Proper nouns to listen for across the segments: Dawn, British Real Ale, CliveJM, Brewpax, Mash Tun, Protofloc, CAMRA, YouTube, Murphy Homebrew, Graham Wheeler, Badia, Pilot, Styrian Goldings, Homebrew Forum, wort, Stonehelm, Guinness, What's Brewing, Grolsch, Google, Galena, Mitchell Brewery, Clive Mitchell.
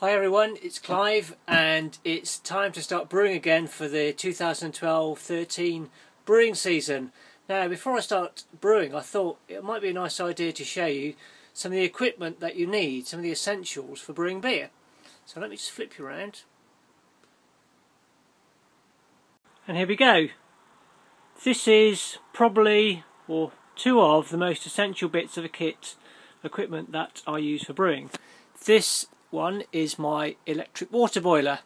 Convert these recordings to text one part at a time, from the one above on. Hi everyone, it's Clive and it's time to start brewing again for the 2012-13 brewing season. Now before I start brewing I thought it might be a nice idea to show you some of the equipment that you need, some of the essentials for brewing beer. So let me just flip you around. And here we go. This is probably, or two of, the most essential bits of a kit, equipment that I use for brewing. This one is my electric water boiler.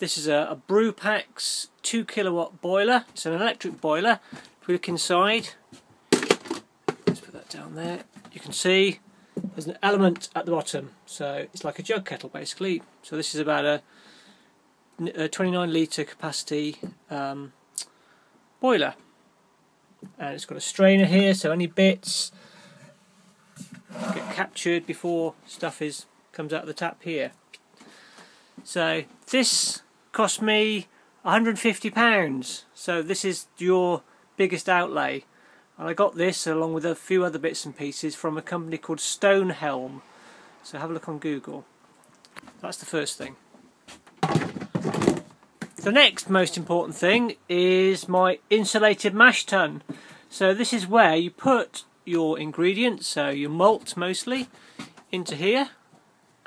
This is a Brewpax 2 kilowatt boiler. It's an electric boiler. If we look inside, let's put that down there. You can see there's an element at the bottom, so it's like a jug kettle basically. So this is about a 29 litre capacity boiler, and it's got a strainer here, so any bits get captured before stuff comes out of the tap here. So this cost me £150, so this is your biggest outlay, and I got this along with a few other bits and pieces from a company called Stonehelm, so have a look on Google. That's the first thing. The next most important thing is my insulated mash tun. So this is where you put your ingredients, so your malt mostly, into here.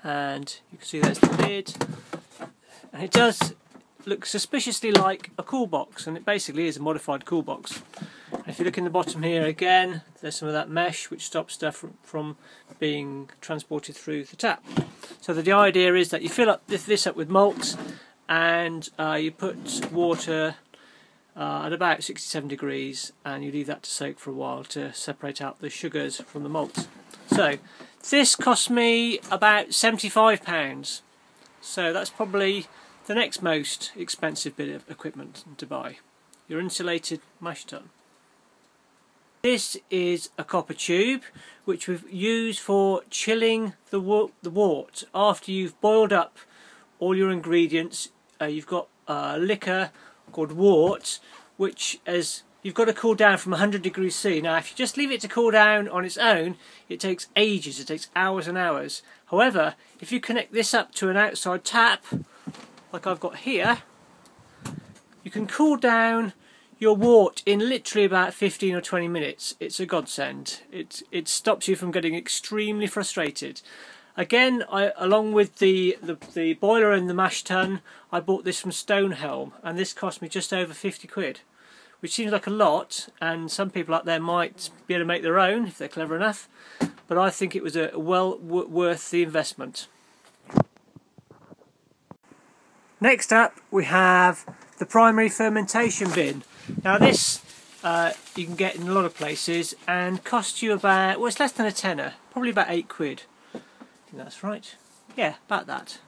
And you can see there's the lid, and it does look suspiciously like a cool box, and it basically is a modified cool box. And if you look in the bottom here again, there's some of that mesh which stops stuff from being transported through the tap. So the idea is that you fill up this up with malt, and you put water at about 67 degrees, and you leave that to soak for a while to separate out the sugars from the malt. So this cost me about £75, so that's probably the next most expensive bit of equipment to buy, your insulated mash tun. This is a copper tube which we've used for chilling the wort. After you've boiled up all your ingredients, you've got liquor called wort, which is you've got to cool down from 100 degrees C. Now if you just leave it to cool down on its own, it takes ages, it takes hours and hours. However, if you connect this up to an outside tap, like I've got here, you can cool down your wort in literally about 15 or 20 minutes. It's a godsend. It stops you from getting extremely frustrated. Again, along with the boiler and the mash tun, I bought this from Stonehelm, and this cost me just over 50 quid. Which seems like a lot, and some people out there might be able to make their own if they're clever enough, but I think it was a well worth the investment. Next up we have the primary fermentation bin. Now this you can get in a lot of places and cost you about, well, it's less than a tenner, probably about 8 quid. I think that's right, yeah, about that.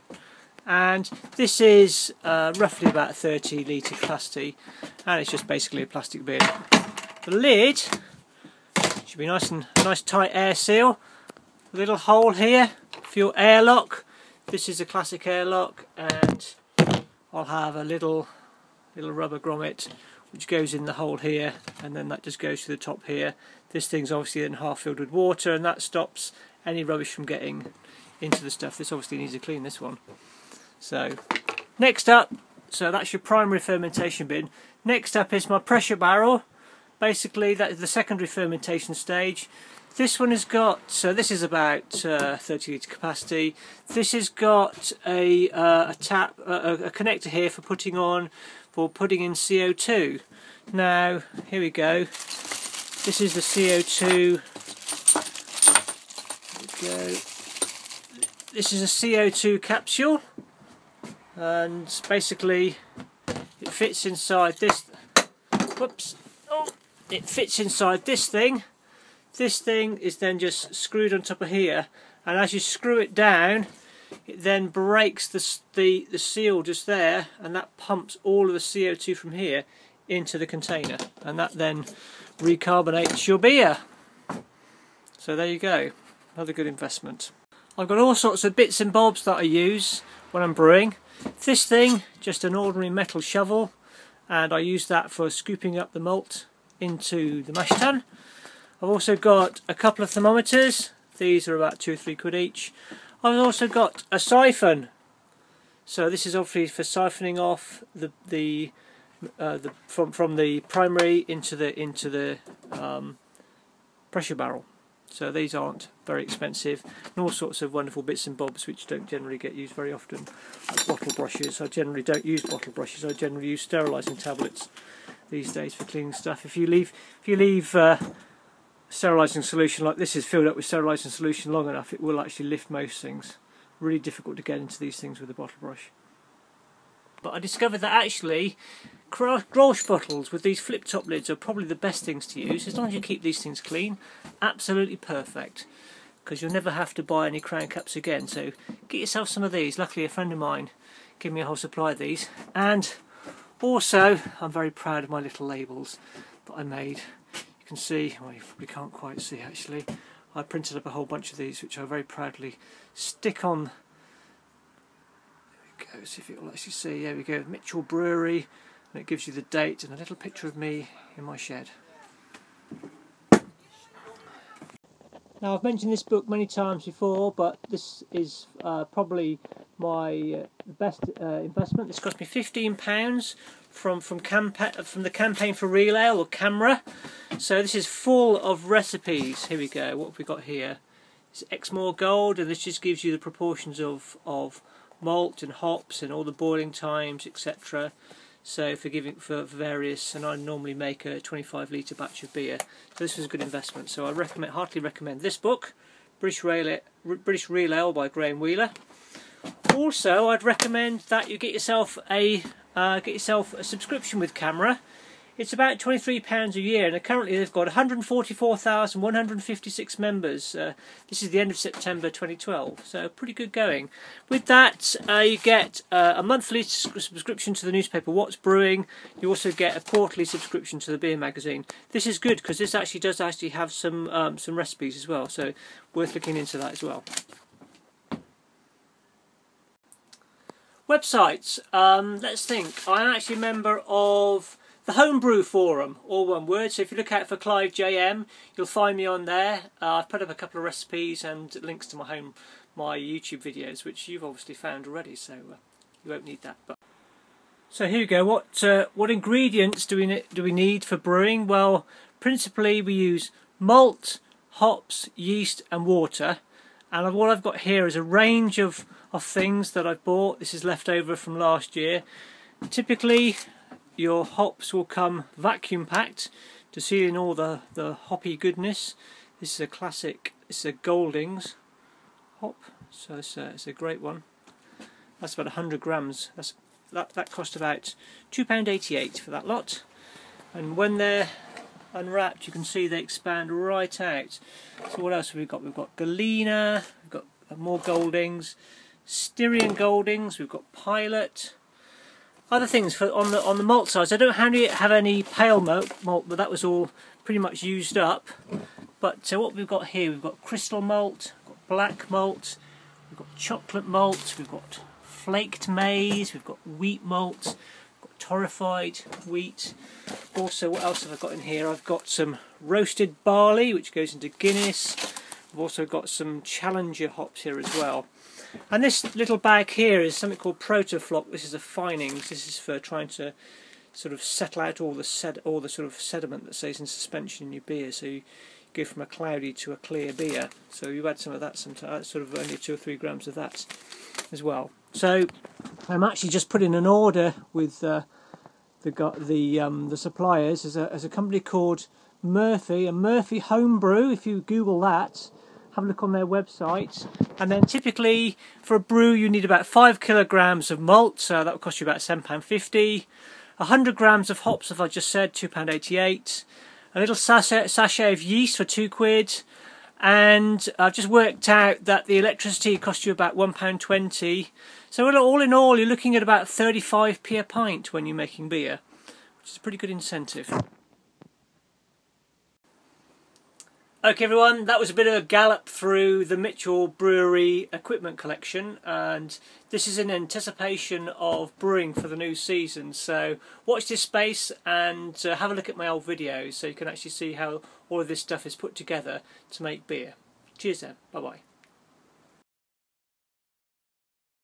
And this is roughly about a 30 litre capacity, and it's just basically a plastic bin. The lid should be nice tight air seal. A little hole here for your airlock. This is a classic airlock, and I'll have a little rubber grommet which goes in the hole here, and then that just goes to the top here. This thing's obviously then half filled with water, and that stops any rubbish from getting into the stuff. This obviously needs to clean, this one. So next up, so that's your primary fermentation bin. Next up is my pressure barrel. Basically that is the secondary fermentation stage. This one has got, so this is about 30 litre capacity. This has got a tap, a connector here for putting in CO2. Now here we go, this is the CO2, there we go. This is a CO2 capsule, and basically it fits inside this, whoops, oh, it fits inside this thing. This thing is then just screwed on top of here, and as you screw it down, it then breaks the seal just there, and that pumps all of the CO2 from here into the container, and that then recarbonates your beer. So there you go, another good investment. I've got all sorts of bits and bobs that I use when I'm brewing. This thing, just an ordinary metal shovel, and I use that for scooping up the malt into the mash tun. I've also got a couple of thermometers. These are about 2 or 3 quid each. I've also got a siphon. So this is obviously for siphoning off the from the primary into the pressure barrel. So these aren't very expensive, and all sorts of wonderful bits and bobs which don't generally get used very often, like bottle brushes. I generally don't use bottle brushes. I generally use sterilising tablets these days for cleaning stuff. If you leave sterilising solution like this is filled up with sterilising solution long enough, it will actually lift most things. Really difficult to get into these things with a bottle brush. But I discovered that actually Grolsch bottles with these flip top lids are probably the best things to use, as long as you keep these things clean. Absolutely perfect, because you'll never have to buy any crown caps again. So get yourself some of these. Luckily a friend of mine gave me a whole supply of these, and also I'm very proud of my little labels that I made. You can see, well, you probably can't quite see actually, I printed up a whole bunch of these which I very proudly stick on. There we go, see if you'll actually see, there we go, Mitchell Brewery, and it gives you the date and a little picture of me in my shed. Now I've mentioned this book many times before, but this is probably my best investment. This cost me £15 from the Campaign for Real Ale, or CAMRA. So this is full of recipes. Here we go, what have we got here? It's Exmoor Gold, and this just gives you the proportions of malt and hops and all the boiling times, etc. So for various, and I normally make a 25-litre batch of beer. So this was a good investment. So I heartily recommend this book, British Real Ale by Graham Wheeler. Also, I'd recommend that you get yourself a subscription with CAMRA. It's about £23 a year, and currently they've got 144,156 members. This is the end of September 2012, so pretty good going. With that, you get a monthly subscription to the newspaper What's Brewing. You also get a quarterly subscription to the beer magazine. This is good because this actually does have some recipes as well, so worth looking into that as well. Websites. Let's think. I'm actually a member of the Homebrew Forum, all one word, so if you look out for Clive JM, you'll find me on there. I've put up a couple of recipes and links to my YouTube videos, which you've obviously found already, so you won't need that. But so here we go. What ingredients do we need for brewing? Well, principally we use malt, hops, yeast, and water. And what I've got here is a range of things that I've bought. This is left over from last year. Typically, your hops will come vacuum packed to seal in all the hoppy goodness. This is a classic, this is a Goldings hop, so it's a great one. That's about 100 grams. That cost about £2.88 for that lot. And when they're unwrapped, you can see they expand right out. So what else have we got? We've got Galena, we've got more Goldings, Styrian Goldings, we've got Pilot. Other things on the malt sides. I don't have any pale malt, but that was all pretty much used up. But what we've got here, we've got crystal malt, we've got black malt, we've got chocolate malt, we've got flaked maize, we've got wheat malt, we've got torrefied wheat. Also, what else have I got in here? I've got some roasted barley, which goes into Guinness. I've also got some Challenger hops here as well. And this little bag here is something called Protofloc. This is a finings. This is for trying to sort of settle out all the sort of sediment that stays in suspension in your beer. So you go from a cloudy to a clear beer. So you add some of that sometimes, sort of only 2 or 3 grams of that as well. So I'm actually just putting an order with the suppliers. As a company called Murphy, and Murphy Homebrew. If you Google that, have a look on their website, and then typically for a brew you need about 5 kilograms of malt, so that will cost you about £7.50. 100 grams of hops, as I just said, £2.88. A little sachet of yeast for £2. And I've just worked out that the electricity cost you about £1.20. So all in all, you're looking at about 35p a pint when you're making beer, which is a pretty good incentive. Okay everyone, that was a bit of a gallop through the Mitchell Brewery equipment collection, and this is in anticipation of brewing for the new season, so watch this space and have a look at my old videos so you can actually see how all of this stuff is put together to make beer. Cheers then, bye bye.